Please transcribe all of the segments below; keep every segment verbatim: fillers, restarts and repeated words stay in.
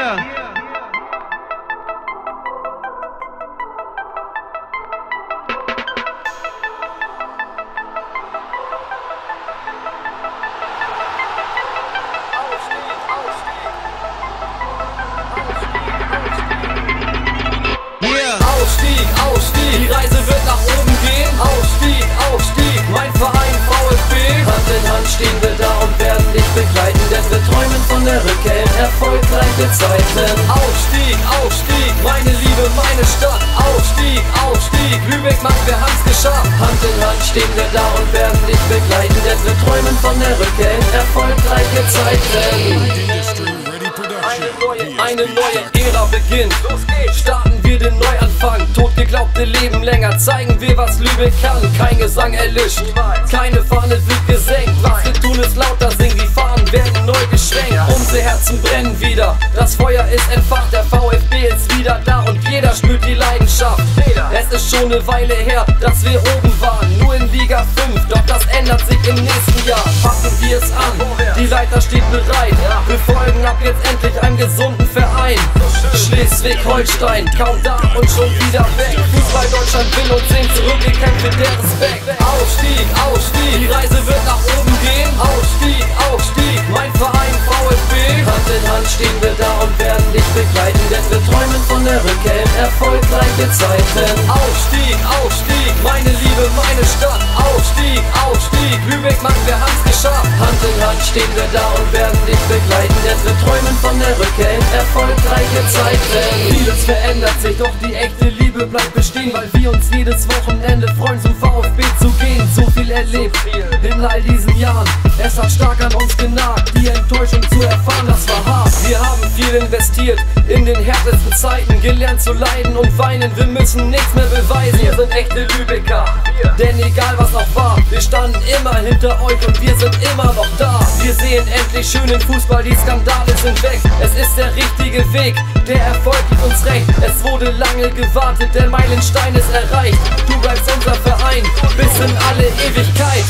hier. Hier. Aufstieg, Aufstieg, die Reise wird nach oben gehen. Aufstieg, Aufstieg, mein Verein VfB. Hand in Hand stehen wir da und werden dich begleiten, denn wir träumen von der Rückkehr. Erfolgreich bezeichnen. Aufstieg, Aufstieg, meine Liebe, meine Stadt. Aufstieg, Aufstieg, Lübeck macht, wir haben's geschafft. Hand in Hand stehen wir da und werden dich begleiten, denn wir träumen von der Rückkehr. Erfolgreich bezeichnen. Eine neue Ära beginnt. Starten wir den Neuanfang. Totgeglaubte leben länger. Zeigen wir, was Lübeck kann. Kein Gesang erlischt, keine Fahne wird gesenkt. Was wir tun, ist lauter singen. Die Fahnen werden neu geschwenkt. Unsere Herzen brennen wieder. Das Feuer ist entfacht. Der VfB ist wieder da und jeder spürt die Leidenschaft. Es ist schon eine Weile her, dass wir oben waren. Nur in Liga fünf. Doch das ändert sich im nächsten Jahr. Packen wir es an. Die Leiter steht bereit. Wir folgen ab jetzt endlich einem gesunden Verein. Schleswig-Holstein, kaum da und schon wieder weg. Fußball Deutschland will uns sehen, zurückgekämpft mit der Respekt. Aufstieg, Aufstieg, die Reise wird nach oben gehen. Aufstieg, Aufstieg, mein Verein VfB. Hand in Hand stehen wir da und werden dich begleiten, denn wir träumen von der Rückkehr. Erfolgreiche Zeiten. Aufstieg, Aufstieg, meine Liebe, meine Stadt. Aufstieg, Aufstieg, Lübeck macht, wir haben's geschafft. Hand in Hand stehen wir da und werden dich begleiten, denn wir träumen von der Rückkehr. Erfolgreiche Zeiten. Vieles verändert sich, doch die echte Liebe bleibt bestehen, weil wir uns jedes Wochenende freuen, zum VfB zu gehen. So viel erlebt in all diesen Jahren, es hat stark an uns genagt. Die Enttäuschung zu erfahren, das war hart. Wir haben viel investiert in den härtesten Zeiten, gelernt zu leiden und weinen. Wir müssen nichts mehr beweisen, wir sind echte Lübecker. Denn egal was noch war, wir standen immer hinter euch und wir sind immer noch da. Wir sehen endlich schönen Fußball, die Skandale sind weg. Es ist der richtige Weg, der Erfolg gibt uns recht. Es wurde lange gewartet, der Meilenstein ist erreicht. Du bleibst unser Verein bis in alle Ewigkeit.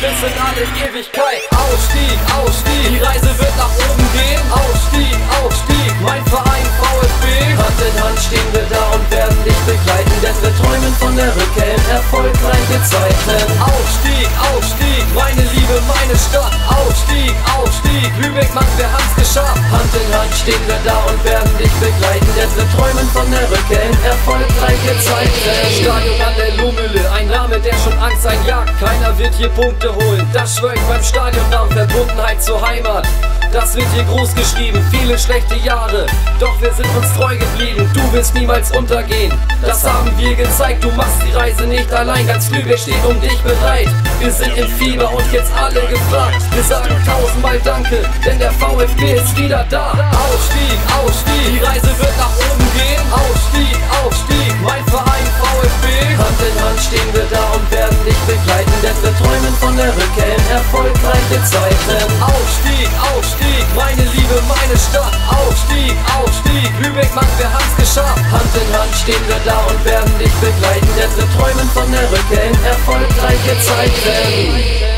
Bis in alle Ewigkeit. Aufstieg, Aufstieg, die Reise wird nach oben gehen. Aufstieg, Aufstieg, mein Verein VfB. Hand in Hand stehen wir da und werden dich begleiten, denn wir träumen von der Rückkehr. Erfolgreiche Zeiten. Aufstieg, Aufstieg, meine Liebe, meine Stadt. Aufstieg, Aufstieg, Lübeck macht, wir haben's geschafft. Hand in Hand stehen wir da und werden dich begleiten, denn wir träumen von der Rückkehr. Erfolgreiche Zeiten. Stadion an der Lohmühle, ein Name, der schon Angst einjagt. Keiner wird hier Punkte holen, das schwör ich beim Stadionnamen. Verbundenheit zur Heimat, das wird hier groß geschrieben. Viele schlechte Jahre, doch wir sind uns treu geblieben. Du wirst niemals untergehen, das haben wir gezeigt. Du machst die Reise nicht allein, ganz Lübeck steht um dich bereit. Wir sind im Fieber und jetzt alle gefragt. Wir sagen tausendmal Danke, denn der VfB ist wieder da. Aufstieg, Aufstieg, die Reise wird nach oben gehen. Aufstieg, Aufstieg, mein Verein VfB. Hand in Hand stehen wir da und werden dich begleiten, denn wir träumen von der Rückkehr. Erfolgreiche Zeiten. Aufstieg, Aufstieg, meine Liebe, meine Stadt. Aufstieg, Aufstieg, Lübeck macht, wir haben's geschafft. Hand in Hand stehen wir da und werden dich begleiten, denn wir träumen von der Rückkehr. Erfolgreiche Zeiten.